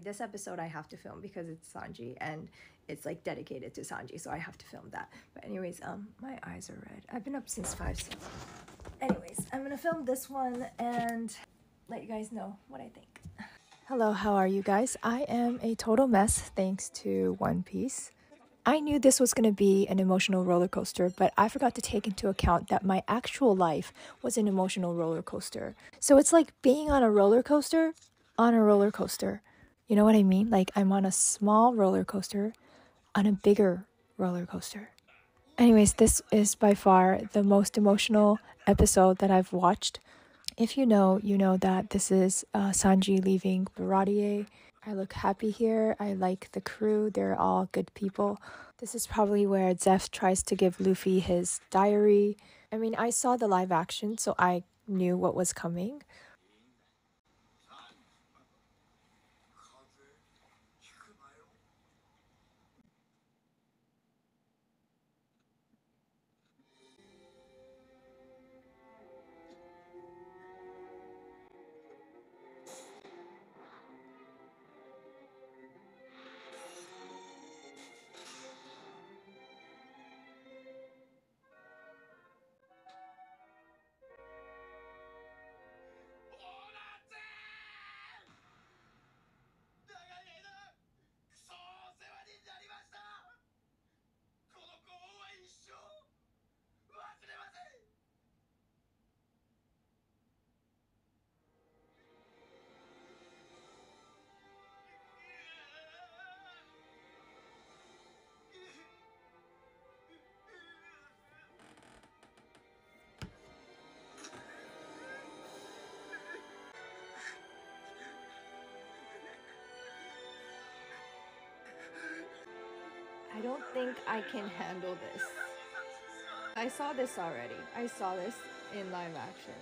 like this episode I have to film because it's Sanji and it's like dedicated to Sanji, so I have to film that. But anyways, my eyes are red. I've been up since 5, so anyways, I'm gonna film this one and let you guys know what I think. Hello, how are you guys? I am a total mess thanks to One Piece. I knew this was going to be an emotional roller coaster, but I forgot to take into account that my actual life was an emotional roller coaster. So it's like being on a roller coaster. You know what I mean? Like I'm on a small roller coaster on a bigger roller coaster. Anyways, this is by far the most emotional episode that I've watched. If you know, you know that this is Sanji leaving Baratie. I look happy here. I like the crew. They're all good people. This is probably where Zeff tries to give Luffy his diary. I mean, I saw the live action, so I knew what was coming. I don't think I can handle this. I saw this already. I saw this in live action.